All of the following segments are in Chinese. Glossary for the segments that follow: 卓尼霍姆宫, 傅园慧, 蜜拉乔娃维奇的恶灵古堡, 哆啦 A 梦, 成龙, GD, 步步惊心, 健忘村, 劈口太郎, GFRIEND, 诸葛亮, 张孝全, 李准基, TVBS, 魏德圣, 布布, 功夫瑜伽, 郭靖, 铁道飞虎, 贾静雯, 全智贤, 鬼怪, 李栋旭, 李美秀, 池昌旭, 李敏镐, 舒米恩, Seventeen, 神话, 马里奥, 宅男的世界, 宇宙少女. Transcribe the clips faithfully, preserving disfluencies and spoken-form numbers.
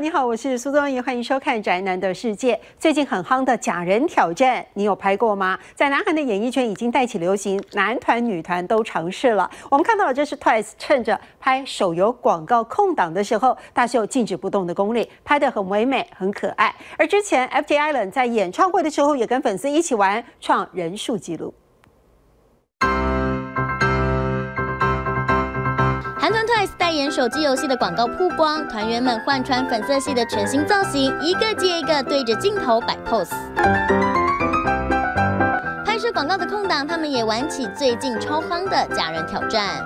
你好，我是苏宗仪，欢迎收看《宅男的世界》。最近很夯的假人挑战，你有拍过吗？在南韩的演艺圈已经带起流行，男团、女团都尝试了。我们看到了，这是 Twice 趁着拍手游广告空档的时候，大秀静止不动的功力，拍得很唯美、很可爱。而之前 F T Island 在演唱会的时候，也跟粉丝一起玩，创人数纪录。 Twice 代言手机游戏的广告曝光，团员们换穿粉色系的全新造型，一个接一个对着镜头摆 pose。拍摄广告的空档，他们也玩起最近超夯的假人挑战。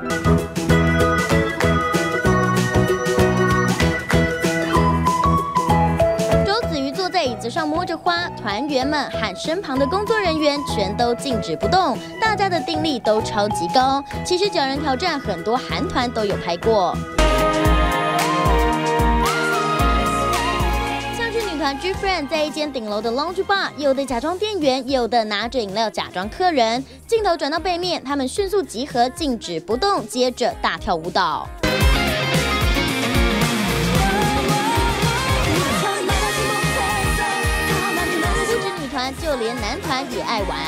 椅子上摸着花，团员们和身旁的工作人员全都静止不动，大家的定力都超级高。其实假人挑战很多韩团都有拍过，像是女团 GFRIEND 在一间顶楼的 lounge bar， 有的假装店员，有的拿着饮料假装客人。镜头转到背面，他们迅速集合，静止不动，接着大跳舞蹈。 就连男团也爱玩。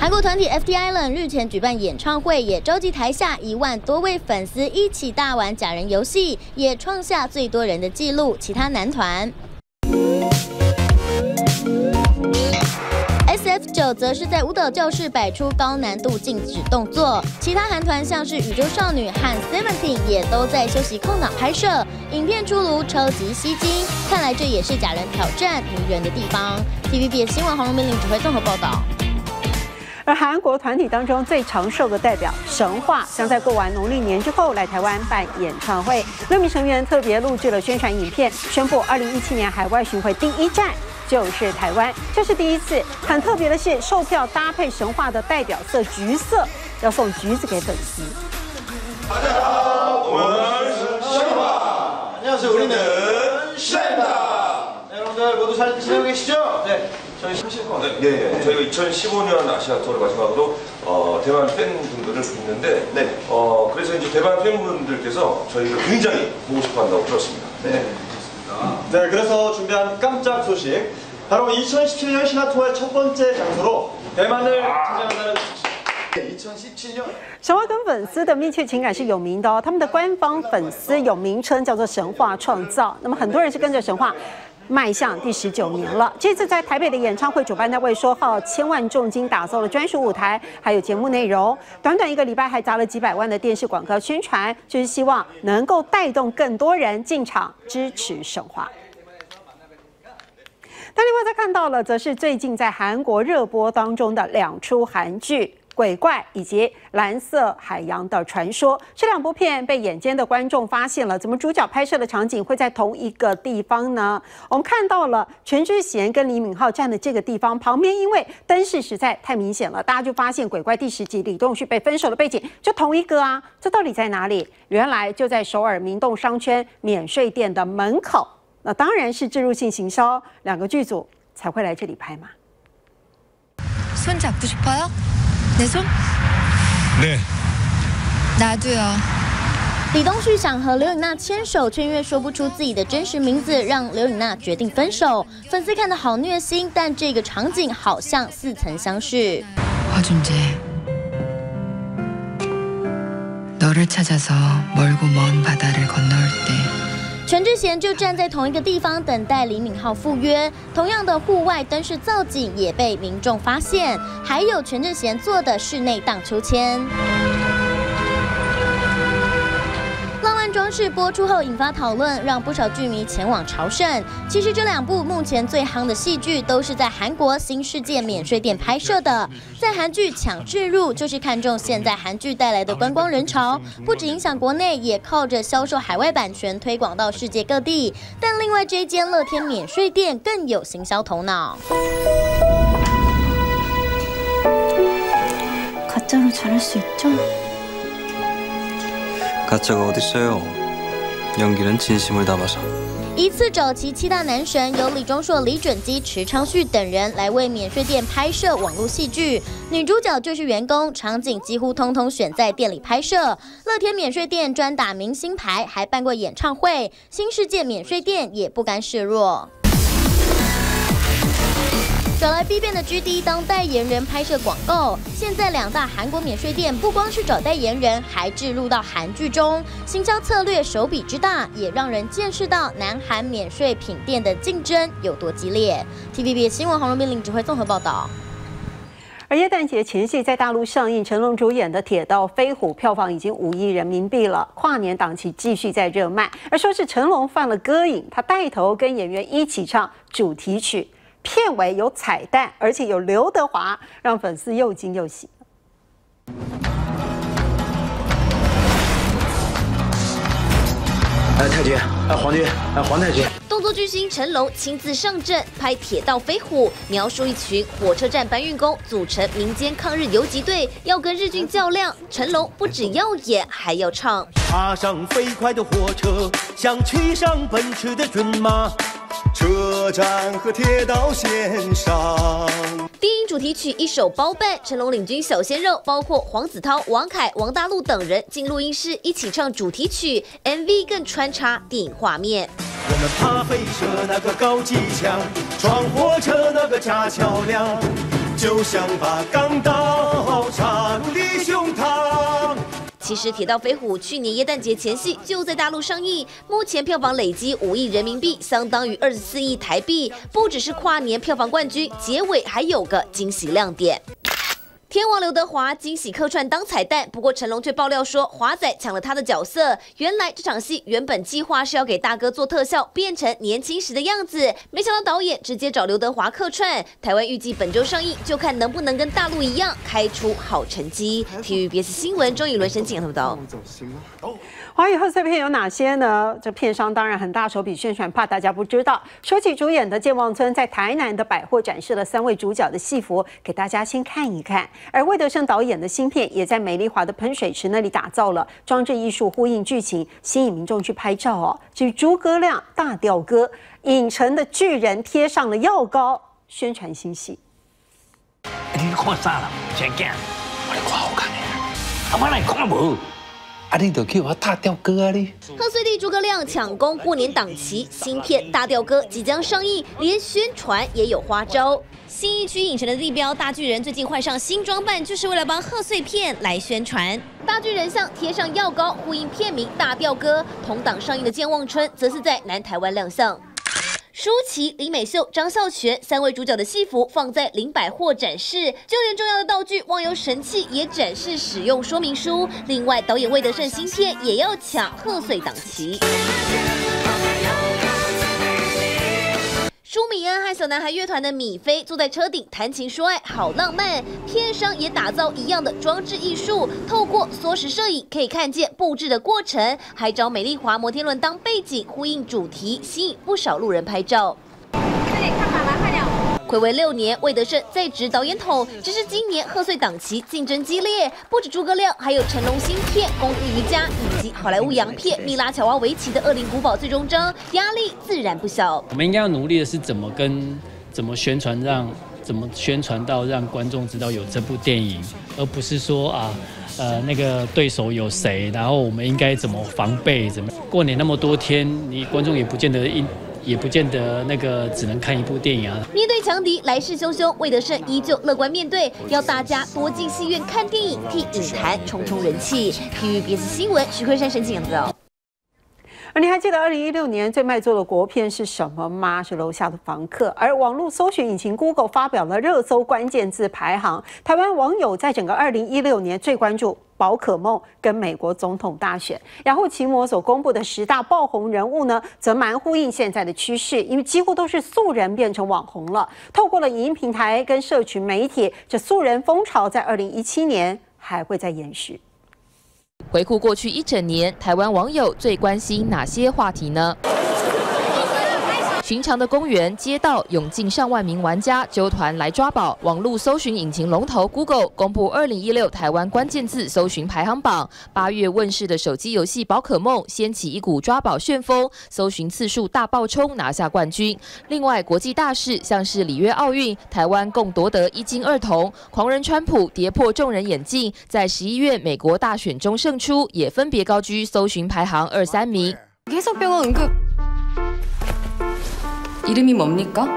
韩国团体 F T Island 日前举办演唱会，也召集台下一万多位粉丝一起大玩假人游戏，也创下最多人的纪录。其他男团 S F 九则是在舞蹈教室摆出高难度静止动作，其他韩团像是宇宙少女和 Seventeen 也都在休息空档拍摄。影片出炉，超级吸睛，看来这也是假人挑战迷人的地方。T V B S 新闻黄荣斌、林指挥综合报道。 而韩国团体当中最长寿的代表神话，将在过完农历年之后来台湾办演唱会。六名成员特别录制了宣传影片，宣布二零一七年海外巡回第一站就是台湾，这是第一次。很特别的是，售票搭配神话的代表色橘色，要送橘子给粉丝。大家好，我们是神话。안녕하세요，우리는 샤입니다。여러분들 모두 잘 지내고 계시죠? 네. 이천십오 년, 예, 예. 저희가 이천십오 년 아시아 투어를 마지막으로 어, 대만 팬분들을 뵀는데, 네. 어, 그래서 이제 대만 팬분들께서 저희를 굉장히 보고 싶어한다고 들었습니다. 네, 네. 좋습니다. 네, 그래서 준비한 깜짝 소식, 바로 이천십칠 년 신화 투어의 첫 번째 장소로 대만을 찾아간다는 소식. 神话跟粉丝的密切情感是有名的哦，他们的官方粉丝有名称叫做神话创造。那么很多人是跟着神话。 迈向第十九年了。这次在台北的演唱会，主办单位说耗千万重金打造了专属舞台，还有节目内容。短短一个礼拜，还砸了几百万的电视广告宣传，就是希望能够带动更多人进场支持神话。 但另外再看到了，则是最近在韩国热播当中的两出韩剧。 鬼怪以及《蓝色海洋的传说》这两部片被眼尖的观众发现了，怎么主角拍摄的场景会在同一个地方呢？我们看到了全智贤跟李敏镐站的这个地方旁边，因为灯饰实在太明显了，大家就发现鬼怪第十集李栋旭被分手的背景就同一个啊，这到底在哪里？原来就在首尔明洞商圈免税店的门口，那当然是植入性行销，两个剧组才会来这里拍嘛。손 잡고 싶어요? 내 손? 네. 나도요. 李东旭想和刘允娜牵手，却因为说不出自己的真实名字，让刘允娜决定分手。粉丝看得好虐心，但这个场景好像似曾相识。허준재너를찾아서멀고먼바다를건너올때 全智贤就站在同一个地方等待李敏镐赴约，同样的户外灯饰造景也被民众发现，还有全智贤做的室内荡秋千。浪漫装饰播出后引发讨论，让不少剧迷前往朝圣。其实这两部目前最夯的戏剧都是在韩国新世界免税店拍摄的，在韩剧抢置入就是看中现在韩剧带来的观光人潮，不只影响国内，也靠着销售海外版权推广到世界各地。但另外这一间乐天免税店更有行销头脑。 가짜로 잘할 수 있죠? 가짜가 어딨어요? 연기는 진심을 담아서. 一次找齐七大男神，由李钟硕、李准基、池昌旭等人来为免税店拍摄网络戏剧，女主角就是员工，场景几乎通通选在店里拍摄。乐天免税店专打明星牌，还办过演唱会，新世界免税店也不甘示弱。 找来 B 变的 G D 当代言人拍摄广告，现在两大韩国免税店不光是找代言人，还置入到韩剧中，行销策略手笔之大，也让人见识到南韩免税品店的竞争有多激烈。T V B 新闻黄荣斌领指挥综合报道。 而耶诞节前夕在大陆上映，成龙主演的《铁道飞虎》票房已经五亿人民币了，跨年档期继续在热卖。而说是成龙犯了歌瘾，他带头跟演员一起唱主题曲，片尾有彩蛋，而且有刘德华，让粉丝又惊又喜。 哎，太君，哎，皇军，哎，皇太君。动作巨星成龙亲自上阵拍《铁道飞虎》，描述一群火车站搬运工组成民间抗日游击队，要跟日军较量。成龙不只要演，还要唱。插上飞快的火车，像骑上奔驰的骏马。 车站和铁道线上，电影主题曲一手包办，成龙领军小鲜肉，包括黄子韬、王凯、王大陆等人进录音室一起唱主题曲 ，M V 更穿插电影画面。我们爬飞车那个高机枪，闯火车那个架桥梁，就像把钢刀插入你胸膛。 其实，《铁道飞虎》去年耶诞节前夕就在大陆上映，目前票房累积五亿人民币，相当于二十四亿台币，不只是跨年票房冠军，结尾还有个惊喜亮点。 天王刘德华惊喜客串当彩蛋，不过成龙却爆料说华仔抢了他的角色。原来这场戏原本计划是要给大哥做特效，变成年轻时的样子，没想到导演直接找刘德华客串。台湾预计本周上映，就看能不能跟大陆一样开出好成绩。T V B S 新闻钟以伦、沈景报道。华语贺岁片有哪些呢？这片商当然很大手笔宣传，怕大家不知道。说起主演的《健忘村》，在台南的百货展示了三位主角的戏服，给大家先看一看。 而魏德圣导演的新片也在美丽华的喷水池那里打造了装置艺术，呼应剧情，吸引民众去拍照哦。至于诸葛亮大吊哥，影城的巨人贴上了药膏，宣传新戏。你看啥了？谁干？我来看好看的。阿妈来看无？ 啊！你都叫我大吊哥啊！你贺岁地诸葛亮抢攻过年档期，新片《大吊哥》即将上映，连宣传也有花招。新一区影城的地标大巨人最近换上新装扮，就是为了帮贺岁片来宣传。大巨人像贴上药膏，呼应片名《大吊哥》。同档上映的《健忘春》则是在南台湾亮相。 舒淇、李美秀、张孝全三位主角的戏服放在林百货展示，就连重要的道具忘忧神器也展示使用说明书。另外，导演魏德圣新片也要抢贺岁档期。 舒米恩和小男孩乐团的米菲坐在车顶谈情说爱，好浪漫。片商也打造一样的装置艺术，透过缩时摄影可以看见布置的过程，还找美丽华摩天轮当背景，呼应主题，吸引不少路人拍照。快点看爸爸，快点！睽违六年，魏德圣在执导演筒，只是今年贺岁档期竞争激烈，不止诸葛亮，还有成龙新片《功夫瑜伽》以及好莱坞洋片《蜜拉乔娃维奇的恶灵古堡》最终章，压力自然不小。我们应该要努力的是怎么跟怎么宣传让，让怎么宣传到让观众知道有这部电影，而不是说啊。 呃，那个对手有谁？然后我们应该怎么防备？怎么过年那么多天，你观众也不见得一，也不见得那个只能看一部电影啊。面对强敌来势汹汹，魏德圣依旧乐观面对，要大家多进戏院看电影，替影坛冲冲人气。T V B S 新闻徐慧珊、沈景阳。 而你还记得二零一六年最卖座的国片是什么吗？是《楼下的房客》。而网络搜寻引擎 Google 发表了热搜关键字排行，台湾网友在整个二零一六年最关注宝可梦跟美国总统大选。雅虎奇摩所公布的十大爆红人物呢，则蛮呼应现在的趋势，因为几乎都是素人变成网红了。透过了影音平台跟社群媒体，这素人风潮在二零一七年还会再延续。 回顾过去一整年，台湾网友最关心哪些话题呢？寻常的公园、街道涌进上万名玩家纠团来抓宝。网络搜寻引擎龙头 Google 公布二零一六台湾关键字搜寻排行榜，八月问世的手机游戏《宝可梦》掀起一股抓宝旋风，搜寻次数大爆冲，拿下冠军。另外，国际大事像是里约奥运，台湾共夺得一金二铜。狂人川普跌破众人眼镜，在十一月美国大选中胜出，也分别高居搜寻排行二三名。 이름이 뭡니까?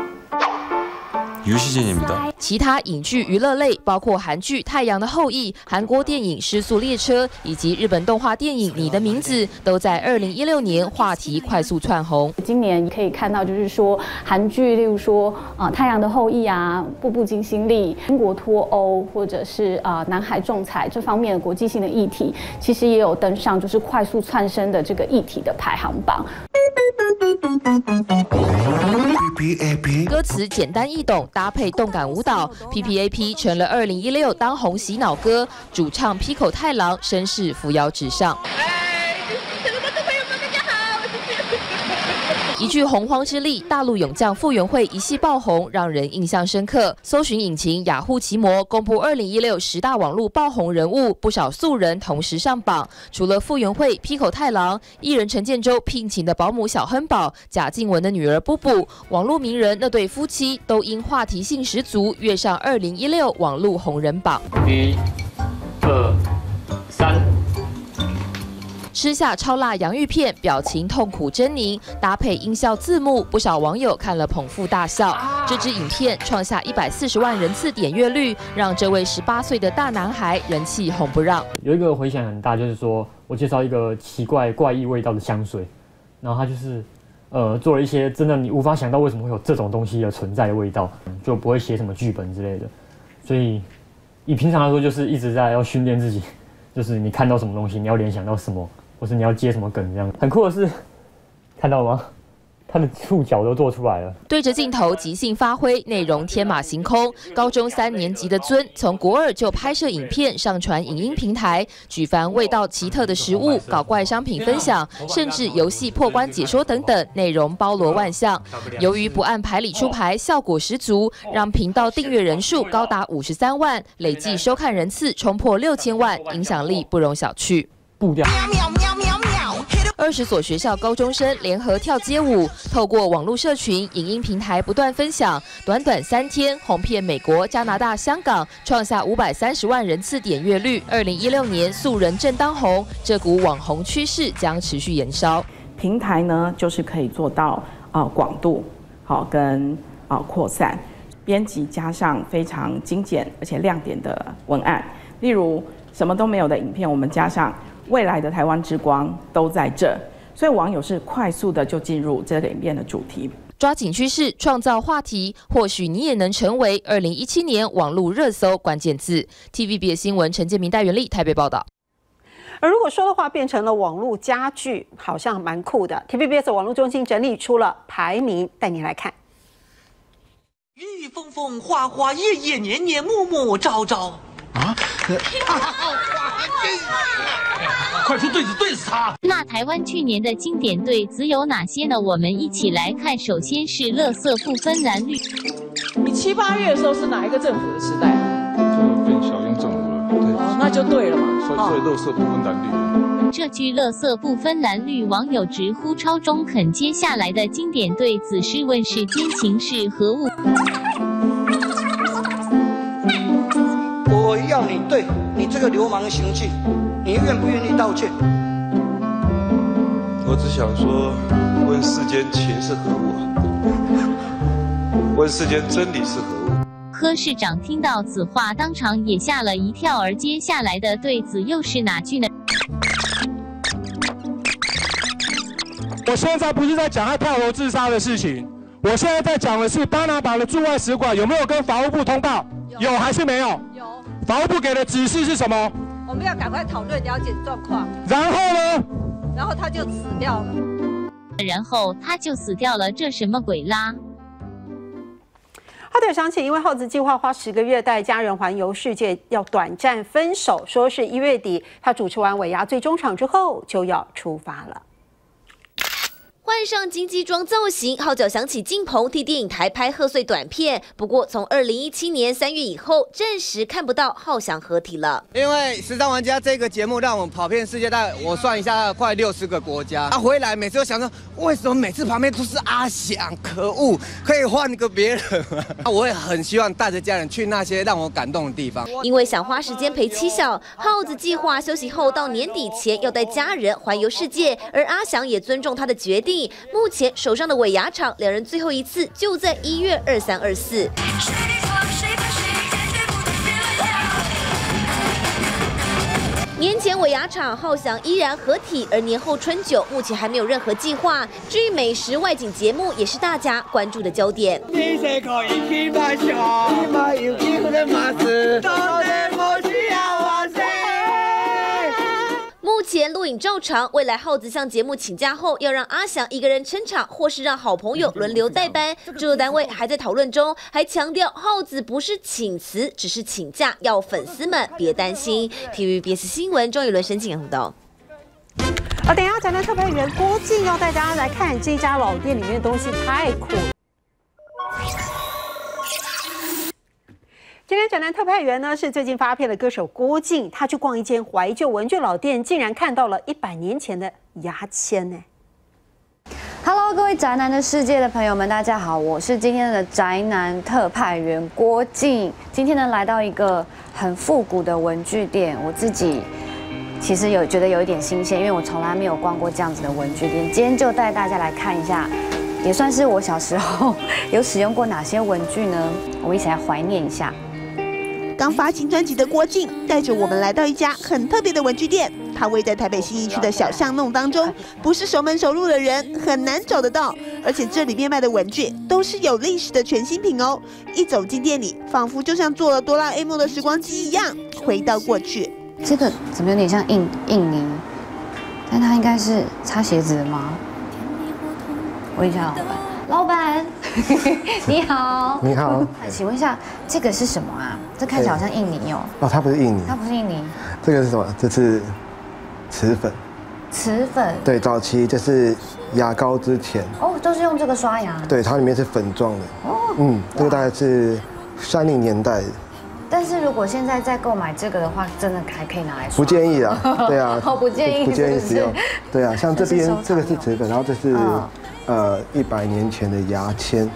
유시진입니다. 其他影剧娱乐类包括韩剧《太阳的后裔》、韩国电影《失速列车》以及日本动画电影《你的名字》，都在二零一六年话题快速窜红。今年可以看到，就是说韩剧，例如说啊、呃《太阳的后裔》啊，《步步惊心》力，英国脱欧或者是啊、呃、南海仲裁这方面的国际性的议题，其实也有登上就是快速窜升的这个议题的排行榜。 歌词简单易懂，搭配动感舞蹈 ，P P A P 成了二零一六当红洗脑歌。主唱劈口太郎声势扶摇直上。 一句洪荒之力，大陆勇将傅园慧一系爆红，让人印象深刻。搜寻引擎雅虎奇摩公布二零一六十大网络爆红人物，不少素人同时上榜。除了傅园慧、劈口太郎，艺人陈建州聘请的保姆小亨宝、贾静雯的女儿布布，网络名人那对夫妻都因话题性十足，跃上二零一六网络红人榜。一、二、三。 吃下超辣洋芋片，表情痛苦狰狞，搭配音效字幕，不少网友看了捧腹大笑。这支影片创下一百四十万人次点阅率，让这位十八岁的大男孩人气红不让。有一个回响很大，就是说我介绍一个奇怪怪异味道的香水，然后他就是呃做了一些真的你无法想到为什么会有这种东西的存在的味道，就不会写什么剧本之类的。所以以平常来说，就是一直在要训练自己，就是你看到什么东西，你要联想到什么。 或是你要接什么梗这样，很酷的是，看到吗？他的触角都做出来了。对着镜头即兴发挥，内容天马行空。高中三年级的尊从国二就拍摄影片，上传影音平台，举凡味道奇特的食物、搞怪商品分享，甚至游戏破关解说等等，内容包罗万象。由于不按牌理出牌，效果十足，让频道订阅人数高达五十三万，累计收看人次冲破六千万，影响力不容小觑。步调。 二十所学校高中生联合跳街舞，透过网络社群、影音平台不断分享。短短三天，红遍美国、加拿大、香港，创下五百三十万人次点阅率。二零一六年，素人正当红，这股网红趋势将持续延烧。平台呢，就是可以做到啊广度，好跟啊扩散，编辑加上非常精简而且亮点的文案，例如什么都没有的影片，我们加上。 未来的台湾之光都在这，所以网友是快速的就进入这里面的主题，抓紧趋势，创造话题，或许你也能成为二零一七年网络热搜关键字。T V B 新闻陈建明、戴元丽台北报道。 而如果说的话，变成了网络佳句，好像蛮酷的。T V B S 网络中心整理出了排名，带你来看。日日风风，花花夜夜，年年暮暮，朝朝。 啊！快出对子，对死他！那台湾去年的经典对子有哪些呢？我们一起来看。首先是垃圾不分蓝绿。你七八月的时候是哪一个政府的时代？就变小英政府了。对，哦，那就对了嘛。所以，所以垃圾不分蓝绿。哦、这句“垃圾不分蓝绿”，网友直呼超中肯。接下来的经典对子是“问世间情是何物”。 我要你对你这个流氓的行径，你愿不愿意道歉？我只想说，问世间情是何物？问世间真理是何物？柯市长听到此话，当场也吓了一跳。而接下来的对子又是哪句呢？我现在不是在讲他跳楼自杀的事情，我现在在讲的是巴拿马的驻外使馆有没有跟法务部通报？有还是没有？有。 法务部给的指示是什么？我们要赶快讨论了解状况。然后呢？然后他就死掉了。然后他就死掉了，这什么鬼啦？ 浩特想起，因为耗子计划花十个月带家人环游世界，要短暂分手，说是一月底他主持完尾牙最终场之后就要出发了。欢换上金鸡装造型，号角响起。靳鹏替电影台拍贺岁短片，不过从二零一七年三月以后，暂时看不到浩翔合体了。因为《时尚玩家》这个节目让我们跑遍世界，大概我算一下，快六十个国家。他、啊、回来每次都想说，为什么每次旁边都是阿翔？可恶，可以换个别人。啊、我也很希望带着家人去那些让我感动的地方。因为想花时间陪妻小，浩子计划休息后到年底前要带家人环游世界，而阿翔也尊重他的决定。 目前手上的尾牙场，两人最后一次就在一月二三二四。年前尾牙场浩翔依然合体，而年后春酒目前还没有任何计划。至于美食外景节目，也是大家关注的焦点。 目前录影照常，未来浩子向节目请假后，要让阿翔一个人撑场，或是让好朋友轮流代班。制作单位还在讨论中，还强调浩子不是请辞，只是请假，要粉丝们别担心。T V B S 新闻钟宇伦、沈景阳到。 而等一下展览特派员郭靖要带大家来看这家老店里面的东西，太酷了。 今天展览特派员呢是最近发片的歌手郭靖，他去逛一间怀旧文具老店，竟然看到了一百年前的牙签呢。Hello， 各位宅男的世界的朋友们，大家好，我是今天的宅男特派员郭靖。今天呢来到一个很复古的文具店，我自己其实有觉得有一点新鲜，因为我从来没有逛过这样子的文具店。今天就带大家来看一下。 也算是我小时候有使用过哪些文具呢？我们一起来怀念一下。刚发行专辑的郭靖带着我们来到一家很特别的文具店，它位在台北信义区的小巷弄当中，不是熟门熟路的人很难找得到。而且这里面卖的文具都是有历史的全新品哦。一走进店里，仿佛就像坐了哆啦 A 梦的时光机一样，回到过去。这个怎么有点像印印泥？但它应该是擦鞋子的吗？ 问一下老板，老板，你好，你好，请问一下，这个是什么啊？这看起来好像印尼哦。哦，它不是印尼，它不是印尼，这个是什么？这是磁粉。磁粉。对，早期就是牙膏之前。哦，都是用这个刷牙。对，它里面是粉状的。哦。嗯，这个大概是三零年代的。但是如果现在再购买这个的话，真的还可以拿来刷。不建议啊，对啊，好不建议，不建议使用。对啊，像这边这个是磁粉，然后这是。 呃，一百年前的牙签，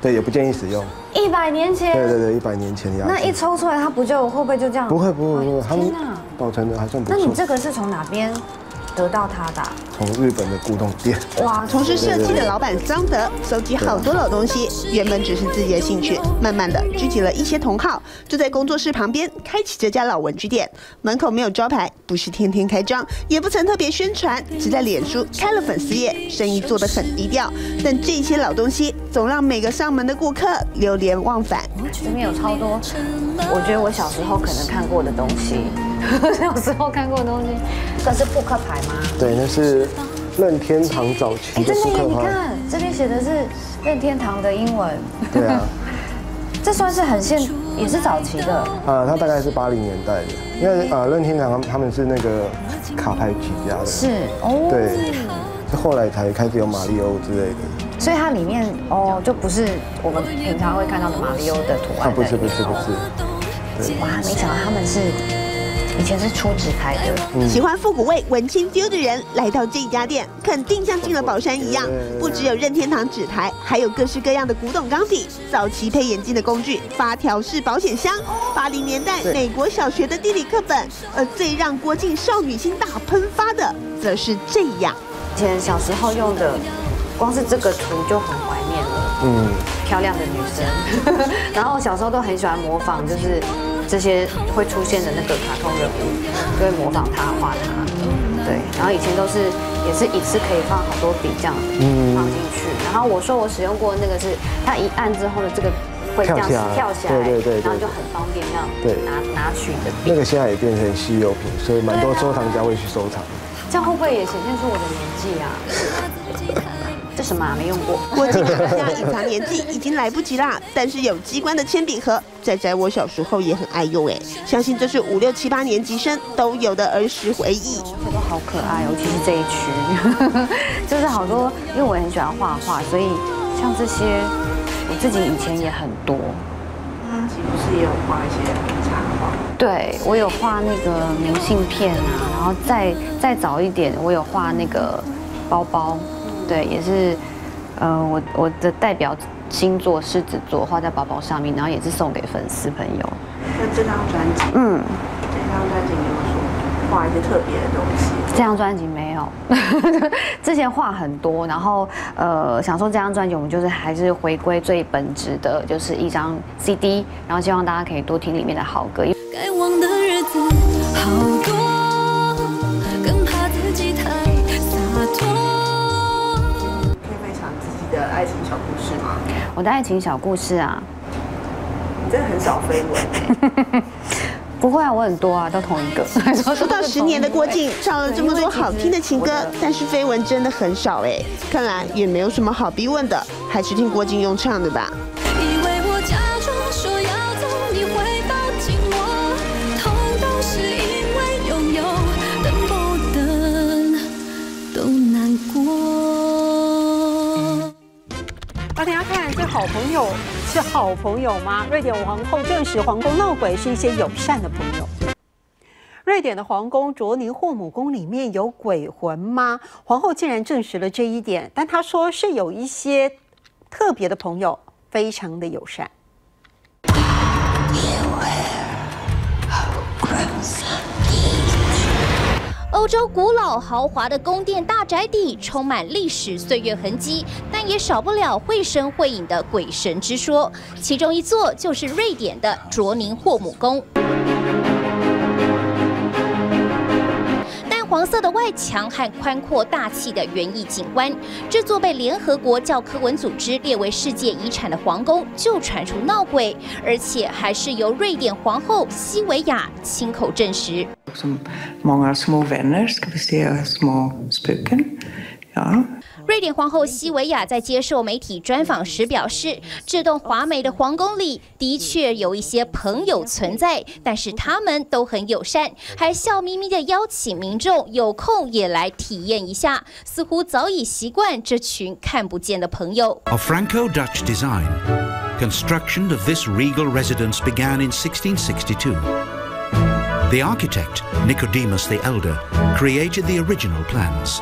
对，也不建议使用。一百年前？对对对，一百年前的牙签。那一抽出来，它不就会不会就这样？不会不会不会，它们保存的还算不错。那你这个是从哪边得到它的？从日本的古董店。哇，从事设计的老板桑德收集好多老东西，原本只是自己的兴趣，慢慢的聚集了一些同好，就在工作室旁边开启这家老文具店。门口没有招牌，不是天天开张，也不曾特别宣传，只在脸书开了粉丝页，生意做得很低调。但这些老东西总让每个上门的顾客流连忘返。这边有超多，我觉得我小时候可能看过的东西，小时候看过的东西，这是扑克牌吗？对，那是。 任天堂早期的扑克牌，你看这边写的是任天堂的英文。对啊，这算是很现，也是早期的。啊，它大概是八零年代的，因为啊，任天堂他们是那个卡牌起家的。是哦。对，是后来才开始有马里奥之类的。所以它里面哦，就不是我们平常会看到的马里奥的图案。不是不是不是。哇，没想到他们是。 以前是出纸牌的，喜欢复古味、文青 feel 的人来到这家店，肯定像进了宝山一样。不只有任天堂纸牌，还有各式各样的古董钢笔、早期配眼镜的工具、发条式保险箱、八零年代美国小学的地理课本。而最让郭靖少女心大喷发的，则是这样。以前小时候用的，光是这个图就很怀念了。嗯，漂亮的女生，然后小时候都很喜欢模仿，就是。 这些会出现的那个卡通人物，就会模仿他画他，对。然后以前都是也是一次可以放好多笔这样放进去。然后我说我使用过那个是，它一按之后呢，这个会这样跳起来，对对对，然后就很方便这样拿拿取的。那个现在也变成稀有品，所以蛮多收藏家会去收藏。这样会不会也显现出我的年纪啊？这什么啊？没用过。我警察大家隐藏年纪已经来不及啦，但是有机关的铅笔盒，仔仔我小时候也很爱用哎，相信这是五六七八年级生都有的儿时回忆。这个好可爱哦，就是这一区，就是好多，因为我很喜欢画画，所以像这些我自己以前也很多。嗯，不是也有画一些。 对，我有画那个明信片啊，然后再再早一点，我有画那个包包，对，也是，呃，我我的代表星座狮子座画在包包上面，然后也是送给粉丝朋友。那这张专辑，嗯，这张专辑你有说画一些特别的东西？这张专辑没有，之前画很多，然后呃想说这张专辑我们就是还是回归最本质的，就是一张 C D， 然后希望大家可以多听里面的好歌。 该忘的日子好多，更怕自己太洒脱。可以分享自己的爱情小故事吗？我的爱情小故事啊，你真的很少绯闻。不会啊，我很多啊，都同一个。说到十年的郭靖，唱了这么多好听的情歌，但是绯闻真的很少哎，看来也没有什么好逼问的，还是听郭靖用唱的吧。 大家看，这好朋友是好朋友吗？瑞典皇后证实，皇宫闹鬼是一些友善的朋友。瑞典的皇宫卓尼霍姆宫里面有鬼魂吗？皇后竟然证实了这一点，但她说是有一些特别的朋友，非常的友善。 欧洲古老豪华的宫殿大宅邸充满历史岁月痕迹，但也少不了绘声绘影的鬼神之说。其中一座就是瑞典的卓宁霍姆宫。 黄色的外墙和宽阔大气的园艺景观，这座被联合国教科文组织列为世界遗产的皇宫，就传出闹鬼，而且还是由瑞典皇后西维亚亲口证实。瑞典皇后西维亚在接受媒体专访时表示，这栋华美的皇宫里的确有一些朋友存在，但是他们都很友善，还笑眯眯地邀请民众有空也来体验一下，似乎早已习惯这群看不见的朋友。A Franco-Dutch design, construction of this regal residence began in sixteen sixty-two. The architect Nicodemus the Elder created the original plans.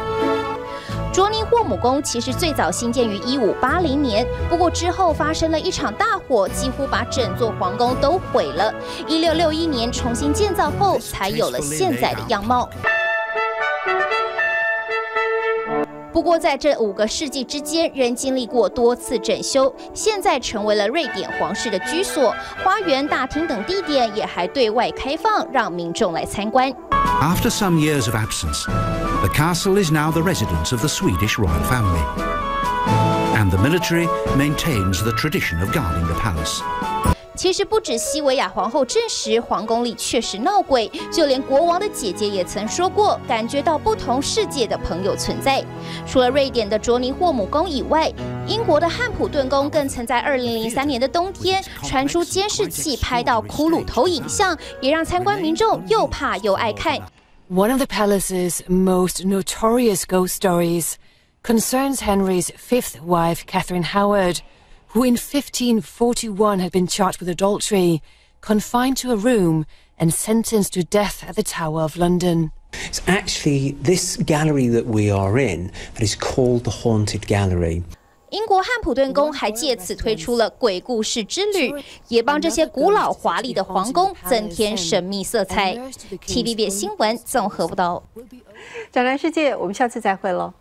卓尼霍姆宫其实最早兴建于一五八零年，不过之后发生了一场大火，几乎把整座皇宫都毁了。一六六一年重新建造后，才有了现在的样貌。 不过，在这五个世纪之间，仍经历过多次整修，现在成为了瑞典皇室的居所。花园、大厅等地点也还对外开放，让民众来参观。After some years of absence, the castle is now the residence of the Swedish royal family, and the military maintains the tradition of guarding the palace. 其实不止西维亚皇后证实皇宫里确实闹鬼，就连国王的姐姐也曾说过，感觉到不同世界的朋友存在。除了瑞典的卓尼霍姆宫以外，英国的汉普顿宫更曾在二零零三年的冬天传出监视器拍到骷髅头影像，也让参观民众又怕又爱看。One of the palace's most notorious ghost stories concerns Henry's fifth wife, Catherine Howard. Who in fifteen forty-one had been charged with adultery, confined to a room and sentenced to death at the Tower of London. It's actually this gallery that we are in that is called the Haunted Gallery. 英国汉普顿宫还借此推出了鬼故事之旅，也帮这些古老华丽的皇宫增添神秘色彩。T V B 新闻综合报道。展览世界，我们下次再会喽。